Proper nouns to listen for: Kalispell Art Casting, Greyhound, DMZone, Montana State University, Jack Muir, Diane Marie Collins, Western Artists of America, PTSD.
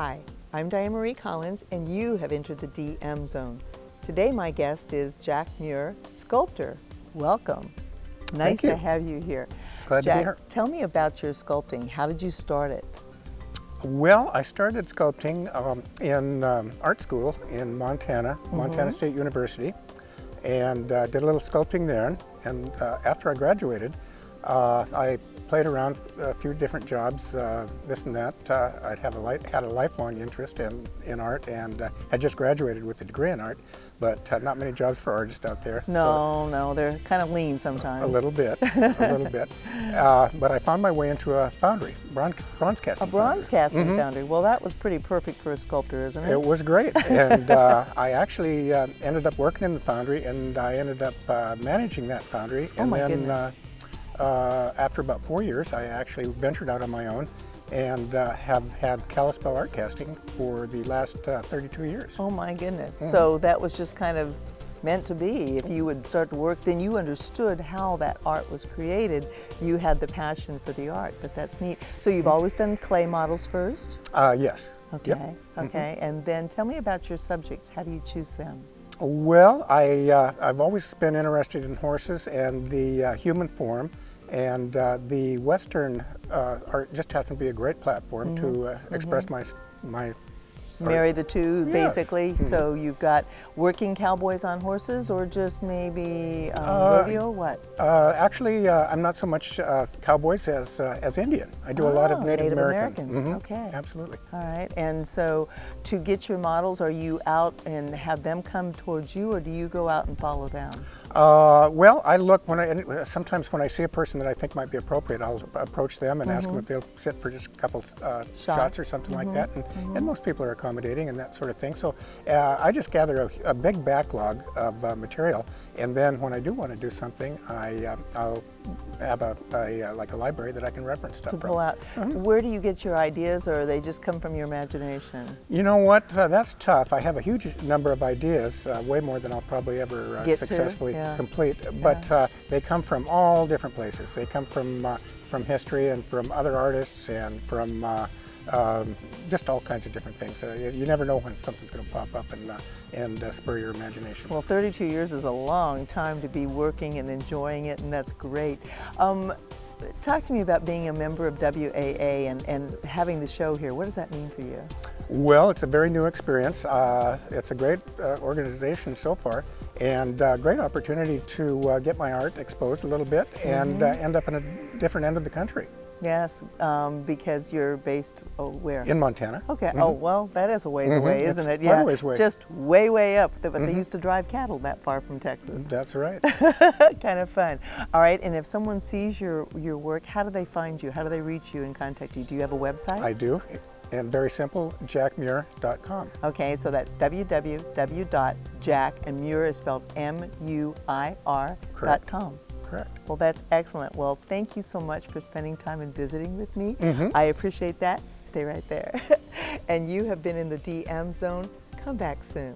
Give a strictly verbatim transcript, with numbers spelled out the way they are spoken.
Hi, I'm Diane Marie Collins and you have entered the D M Zone. Today my guest is Jack Muir, sculptor. Welcome. Nice to have you here. Glad Jack, to be here. Tell me about your sculpting. How did you start it? Well, I started sculpting um, in um, art school in Montana, mm-hmm. Montana State University, and uh, did a little sculpting there. And uh, after I graduated, uh, I played around a few different jobs, uh, this and that. Uh, I had a, had a lifelong interest in, in art, and uh, I just graduated with a degree in art, but uh, not many jobs for artists out there. No, so no, they're kind of lean sometimes. A little bit, a little bit. Uh, but I found my way into a foundry, bronze, bronze casting. A bronze foundry. casting mm-hmm. foundry. Well, that was pretty perfect for a sculptor, isn't it? It was great, and uh, I actually uh, ended up working in the foundry, and I ended up uh, managing that foundry. And oh my then, goodness. Uh, Uh, after about four years, I actually ventured out on my own and uh, have had Kalispell Art Casting for the last uh, thirty-two years. Oh my goodness. Mm-hmm. So that was just kind of meant to be. If you would start to work, then you understood how that art was created. You had the passion for the art, but that's neat. So you've mm-hmm. always done clay models first? Uh, yes. Okay, yep. okay. Mm-hmm. And then tell me about your subjects. How do you choose them? Well, I, uh, I've always been interested in horses and the uh, human form. And uh, the Western uh, art just happened to be a great platform mm-hmm. to uh, express mm-hmm. my, my Marry art. the two, yes. basically. Mm-hmm. So you've got working cowboys on horses or just maybe um, uh, rodeo, what? Uh, actually, uh, I'm not so much uh, cowboys as, uh, as Indian. I do oh, a lot of Native, Native Americans. Americans. Mm-hmm. Okay. Absolutely. All right. And so to get your models, are you out and have them come towards you or do you go out and follow them? Uh, well, I look when I sometimes when I see a person that I think might be appropriate, I'll approach them and mm-hmm. ask them if they'll sit for just a couple uh, shots. shots or something mm-hmm. like that, and, mm-hmm. and most people are accommodating and that sort of thing. So uh, I just gather a, a big backlog of uh, material, and then when I do want to do something, I uh, I'll have a, a like a library that I can reference stuff to pull from. out. Mm-hmm. Where do you get your ideas, or they just come from your imagination? You know what? Uh, that's tough. I have a huge number of ideas, uh, way more than I'll probably ever uh, get successfully. To? Yeah. complete, but yeah. uh, they come from all different places. They come from uh, from history and from other artists and from uh, um, just all kinds of different things. Uh, you, you never know when something's going to pop up and, uh, and uh, spur your imagination. Well, thirty-two years is a long time to be working and enjoying it, and that's great. Um, talk to me about being a member of W A A and, and having the show here. What does that mean for you? Well, it's a very new experience. Uh, it's a great uh, organization so far, and uh, great opportunity to uh, get my art exposed a little bit and mm-hmm. uh, end up in a different end of the country. Yes, um, because you're based oh, where? In Montana. Okay. Mm-hmm. Oh, well, that is a ways mm-hmm. away, isn't it's it? Yeah, ways away. Just way, way up. But mm-hmm. they used to drive cattle that far from Texas. That's right. Kind of fun. All right. And if someone sees your your work, how do they find you? How do they reach you and contact you? Do you have a website? I do. And very simple, jack muir dot com. Okay, so that's w w w dot jack, and Muir is spelled M U I R, dot com. Correct. Well, that's excellent. Well, thank you so much for spending time and visiting with me. Mm-hmm. I appreciate that. Stay right there. And you have been in the D M Zone. Come back soon.